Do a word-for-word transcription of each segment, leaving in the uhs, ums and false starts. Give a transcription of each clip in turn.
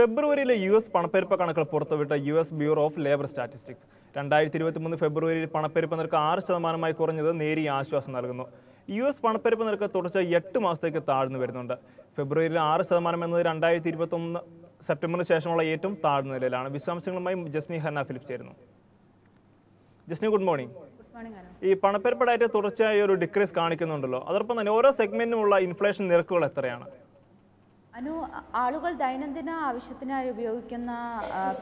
February, the U S Panaperipa Kanaka U S Bureau of Labor Statistics. Tandai Thiruathamun, February Panaperipanaka, Archamanamai Koranja, Neri Ashwas Nargano. U S Panaperipanaka Torcha yet to master Katarn Verdunda. February Archaman and Dai Thiruathum, September Session, Ayetum, Tarn Relana, with some single name, Justine Hannah Philip Cherno. Justine, good morning. This Panaperipa Torcha, decrease Karnikan on the law. Other Panora segment will inflation Nerko Latarana. ആളുകൾ ദൈനംദിന ആവശ്യത്തിനായി ഉപയോഗിക്കുന്ന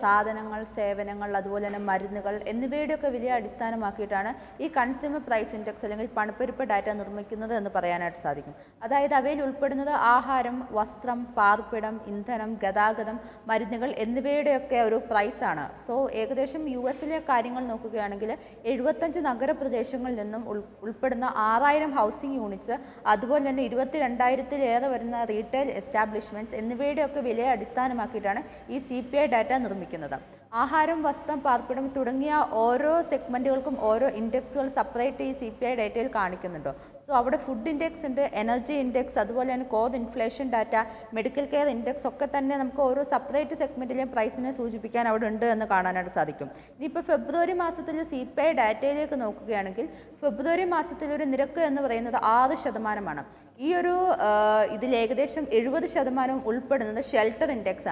സാധനങ്ങൾ സേവനങ്ങൾ അതുപോലെ തന്നെ മരുന്നുകൾ എന്നിവയുടെയൊക്കെ വില അടിസ്ഥാനമാക്കിയിട്ടാണ് ഈ കൺസ്യൂമർ പ്രൈസ് ഇൻഡെക്സ് അല്ലെങ്കിൽ പണപ്പെരുപ്പ ഡാറ്റ നിർമ്മിക്കുന്നത് എന്ന് പറയാനായിട്ട് സാധിക്കും അതായത് അവയിൽ ഉൾപ്പെടുന്നത് ആഹാരം വസ്ത്രം പാർപ്പിടം ഇന്ധനം ഗതാഗതം മരുന്നുകൾ എന്നിവയുടെയൊക്കെ ഒരു പ്രൈസ് ആണ് സോ ഏകദേശം യുഎസിലെ കാര്യങ്ങൾ നോക്കുകയാണെങ്കിൽ എഴുപത്തഞ്ച് നഗരപ്രദേശങ്ങളിൽ നിന്നും ഉൾപ്പെടുന്ന ആറായിരം ഹൗസിംഗ് യൂണിറ്റ്സ് അതുപോലെ തന്നെ ഇരുപത്തിരണ്ടായിരത്തിൽ ഏറെ വരുന്ന retail establishments In the video of Villa Adistan Makitana, E. C P I data Nurmikanada. Aharam Vastam Parpadam Tudangia, Oro segmentalcum, Oro indexual separate C P I data Karnikanado. So our food index and energy index, Adwal and core inflation data, medical care index, Sokatan Koro, separate segmental price in a Sujipikan out under the Karnana Sadikum. Nipa February Masatil, C P I data Nokianakil, February Masatil and Niraka and the Rain of the R Shadamaramana. This is the shelter index.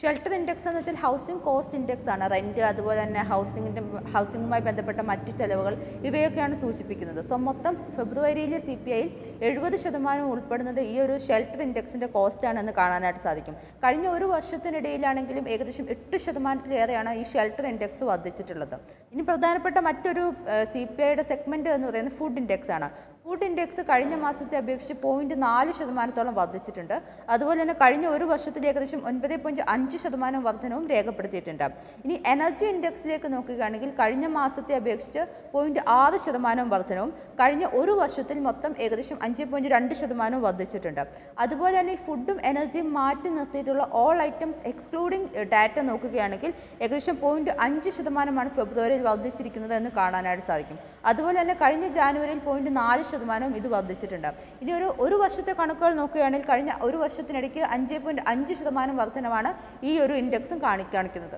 Shelter index is the housing cost index. Rent, housing, housing, so, February C P I, seventy percent shelter index cost. Shelter index C P I segment food index. Food index is zero point four percent ശതമാനത്തോളം വർദ്ധിച്ചിട്ടുണ്ട് അതുപോലെ തന്നെ കഴിഞ്ഞ ഒരു വർഷത്തിൽ ഏകദേശം ഒൻപത് point അഞ്ച് ശതമാനം വർദ്ധനവും രേഖപ്പെടുത്തിയിട്ടുണ്ട് ഇനി എനർജി ഇൻഡെക്സിലേക്ക് നോക്കുകയാണെങ്കിൽ കഴിഞ്ഞ മാസത്തെ അപേക്ഷിച്ച് zero point six ശതമാനം വർദ്ധനവും കഴിഞ്ഞ ഒരു വർഷത്തിൽ മൊത്തം ഏകദേശം അഞ്ച് പോയിന്റ് രണ്ട് ശതമാനം വർദ്ധിച്ചിട്ടുണ്ട് അതുപോലെ തന്നെ ഫുഡും എനർജിയും മാറ്റി നിർത്തിയിട്ടുള്ള ഓൾ ഐറ്റംസ് എക്സ്ക്ലൂഡിംഗ് ഡാറ്റ നോക്കുകയാണെങ്കിൽ ഏകദേശം zero point five ശതമാനമാണ് ഫെബ്രുവരിയിൽ വർദ്ധിച്ചിരിക്കുന്നത് എന്ന് കാണാനായിട്ട് സാധിക്കും അതുപോലെ തന്നെ കഴിഞ്ഞ ജനുവരിയിൽ zero point four ശതമാനം ഇത് വർദ്ധിച്ചിട്ടുണ്ട് ഇനി ഒരു ഒരു വർഷത്തെ കണക്കുകൾ നോക്കുകയാണെങ്കിൽ കഴിഞ്ഞ ഒരു വർഷത്തിനിടയ്ക്ക് അഞ്ച് പോയിന്റ് അഞ്ച് ശതമാനം വർധനമാണ് ഈ ഒരു ഇൻഡെക്സും കാണിക്കുന്നത്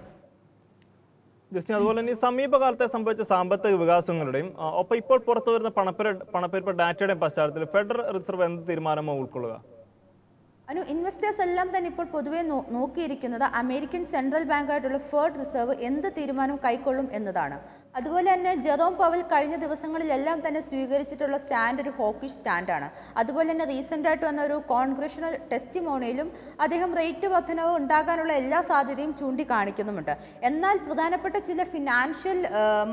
ജസ്റ്റ് അതുപോലെ തന്നെ സമീപകാലത്തെ സംഭവിച്ച സാമ്പത്തിക വികാസങ്ങളുടെയും അപ്പോൾ ഇപ്പോൾ പുറത്തു വരുന്ന പണപ്പെരുപ്പ ഡാറ്റയുടെ പശ്ചാത്തലത്തിൽ ഫെഡറൽ റിസർവ് എന്ത് തീരുമാനമോ ഉൾക്കൊള്ളുക Investors alum than Nipur Podue no Kirikana, American Central Bank at Fed Reserve in the Thirmanum Kaikolum in the Dana. Adwell Jerome Powell Karina the Vasangal Elam than a Swigarichitola standard hawkish standana. Adwell and a recent at one Congressional Testimonial, Adham Rate of Athana and Daganola Sadirim Chundi Karnikanamata. Enal Pudanapata Chile financial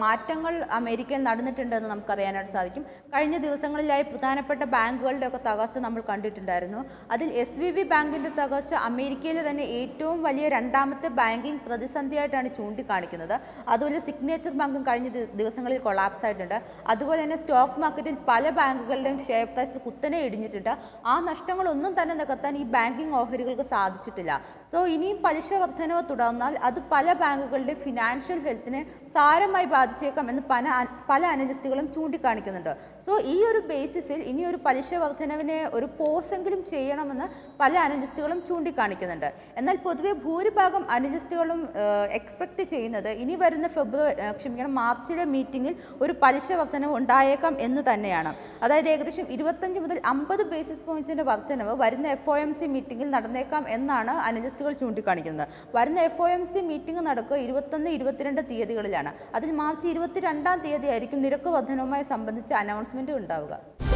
martangal American Nadan Tendam Karana Sadikim, Karina the Vasangal Pudanapata Bank World Tagasta number country Tendarano. S V B Bank in the Tagasta, America, then eight tomb, Valia Randamata banking, Pradisanthiat and Chunti Karnikanada, Adula signature bank and Karni the collapse side under Adwell and a stock market in Pala Bank share price Kutana Edinita, and Ashtamalundan and the Katani banking of Hirical Sad Chitilla. So in Palisha Vathana Tudanal, other Pala Bank financial health, Sara my Badchekam and the Pala analystical Chunti Karnikanada. So this basis in your Palisha Vathana or post and Grim Chayana. Pala analystical Chundi Karnikananda. And then Podwe Buribagam analystical expected chain other anywhere in the February March meeting or Palisha Vatana on Diacam in the Tanayana. Other degradation Idwatanjum umber the basis points in a Vartana, where in the F O M C meeting in Nadanakam and Nana analystical Chundi Karnikana. Where in the F O M C meeting in Nadaka, Idwatan, Idwatan, the Theodorana. Other March Idwatan, the Eric Nirako Vathanoma, some of the announcement in Davaga.